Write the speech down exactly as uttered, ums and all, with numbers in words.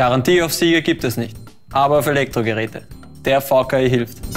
Garantie auf Sieger gibt es nicht, aber auf Elektrogeräte. Der V K I hilft.